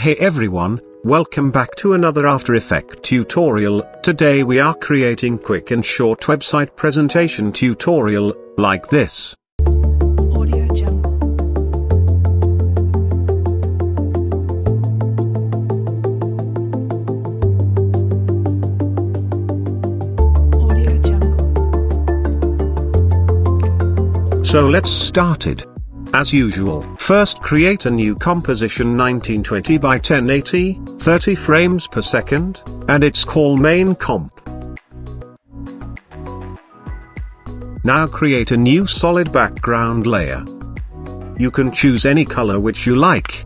Hey everyone, welcome back to another After Effects tutorial. Today we are creating quick and short website presentation tutorial, like this. So let's started. As usual, first create a new composition 1920 by 1080, 30 frames per second, and it's called main comp. Now create a new solid background layer. You can choose any color which you like.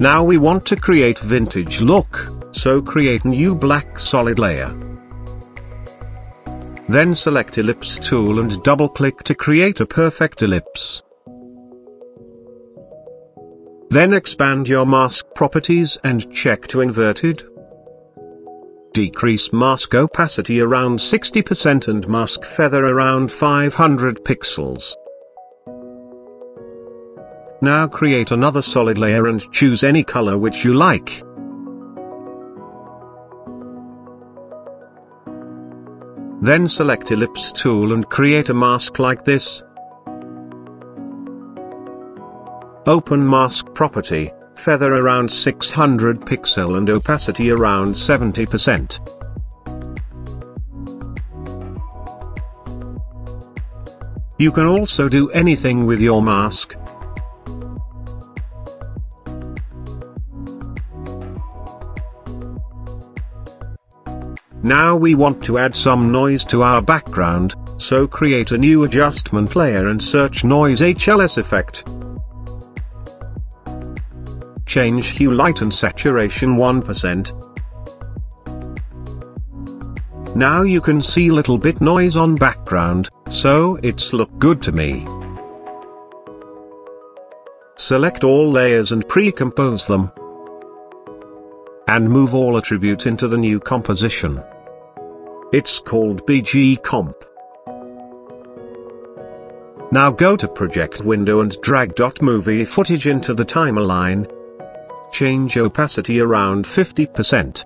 Now we want to create vintage look, so create new black solid layer. Then select Ellipse tool and double-click to create a perfect ellipse. Then expand your mask properties and check to inverted. Decrease mask opacity around 60% and mask feather around 500 pixels. Now create another solid layer and choose any color which you like. Then select Ellipse tool and create a mask like this. Open mask property, feather around 600 pixel and opacity around 70%. You can also do anything with your mask. Now we want to add some noise to our background, so create a new adjustment layer and search Noise HLS effect. Change hue, light and saturation 1%. Now you can see little bit noise on background, so it's look good to me. Select all layers and pre-compose them. And move all attribute into the new composition. It's called BG Comp. Now go to project window and drag .movie footage into the timeline. Change opacity around 50%.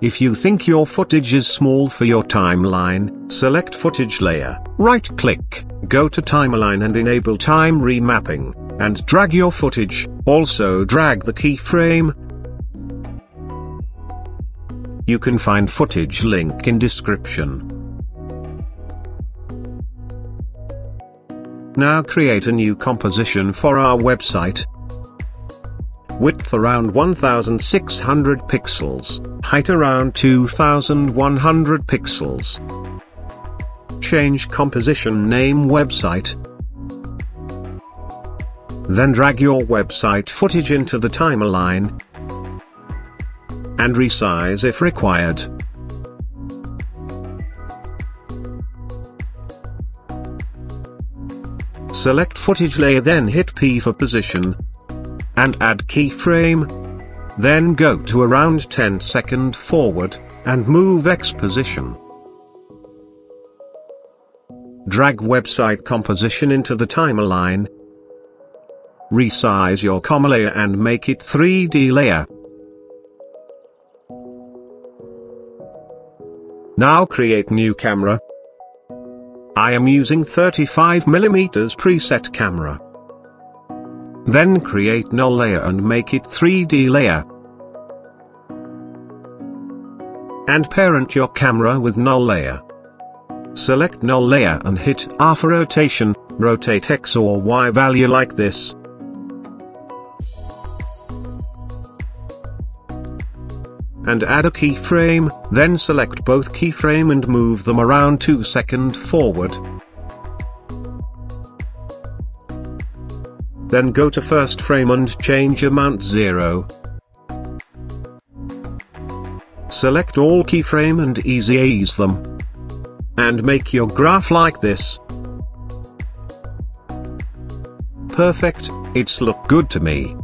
If you think your footage is small for your timeline, select footage layer, right-click, go to timeline and enable time remapping, and drag your footage. Also drag the keyframe. You can find footage link in description. Now create a new composition for our website. Width around 1600 pixels, height around 2100 pixels. Change composition name website. Then drag your website footage into the timeline and resize if required. Select footage layer, then hit P for position and add keyframe. Then go to around 10 seconds forward and move X position. Drag website composition into the timeline. Resize your comma layer and make it 3D layer. Now create new camera. I am using 35mm preset camera. Then create null layer and make it 3D layer. And parent your camera with null layer. Select null layer and hit R for rotation, rotate X or Y value like this. And add a keyframe, then select both keyframe and move them around 2 seconds forward. Then go to first frame and change amount 0. Select all keyframe and easy ease them. And make your graph like this. Perfect, it's look good to me.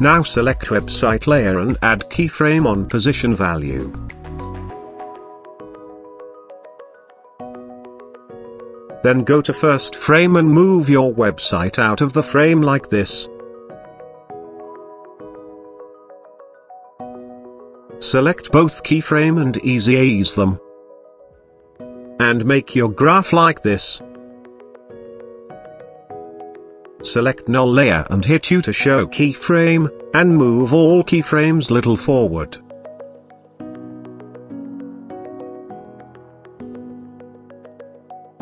Now select website layer and add keyframe on position value. then go to first frame and move your website out of the frame like this. Select both keyframe and easy ease them. And make your graph like this. Select null layer and hit U to show keyframe, and move all keyframes little forward.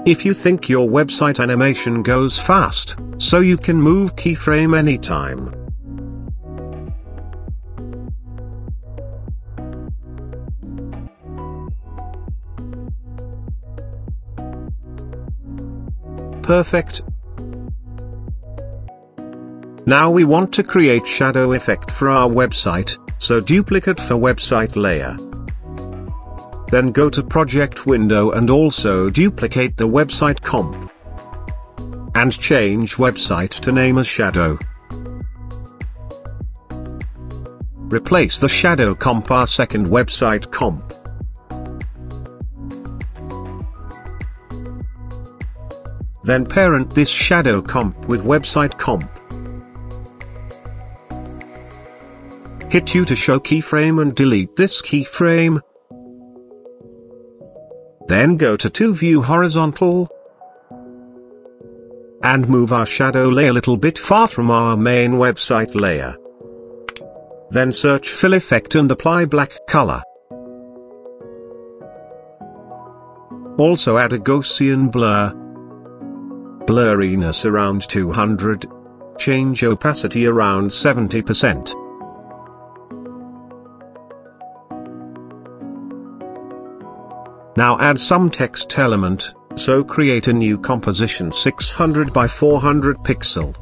If you think your website animation goes fast, so you can move keyframe anytime. Perfect. Now we want to create shadow effect for our website, so duplicate for website layer. Then go to project window and also duplicate the website comp. And change website to name as shadow. Replace the shadow comp our second website comp. Then parent this shadow comp with website comp. Hit U to show keyframe and delete this keyframe. Then go to view horizontal and move our shadow layer a little bit far from our main website layer. Then search fill effect and apply black color. Also add a Gaussian blur. Blurriness around 200. Change opacity around 70%. Now add some text element, so create a new composition 600 by 400 pixel.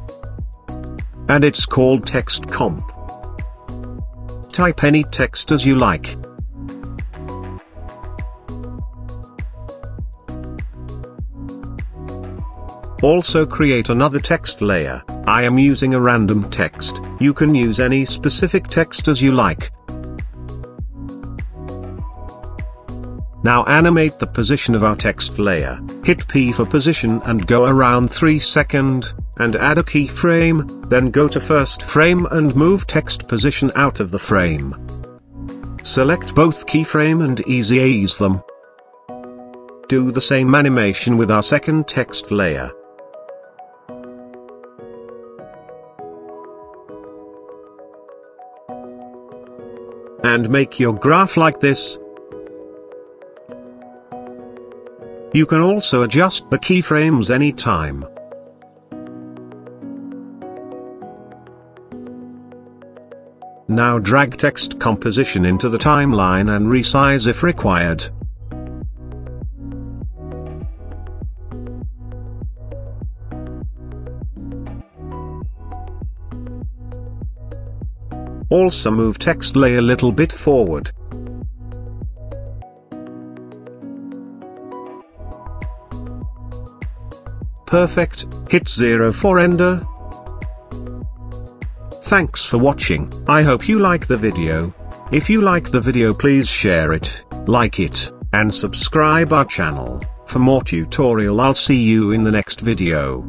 And it's called text comp. Type any text as you like. Also create another text layer. I am using a random text, you can use any specific text as you like. Now animate the position of our text layer, hit P for position and go around 3 seconds, and add a keyframe, then go to first frame and move text position out of the frame. Select both keyframe and easy ease them. Do the same animation with our second text layer. And make your graph like this. You can also adjust the keyframes anytime. Now drag text composition into the timeline and resize if required. Also move text layer a little bit forward. Perfect, hit 0 for render. Thanks for watching, I hope you like the video. If you like the video please share it, like it, and subscribe our channel. For more tutorial I'll see you in the next video.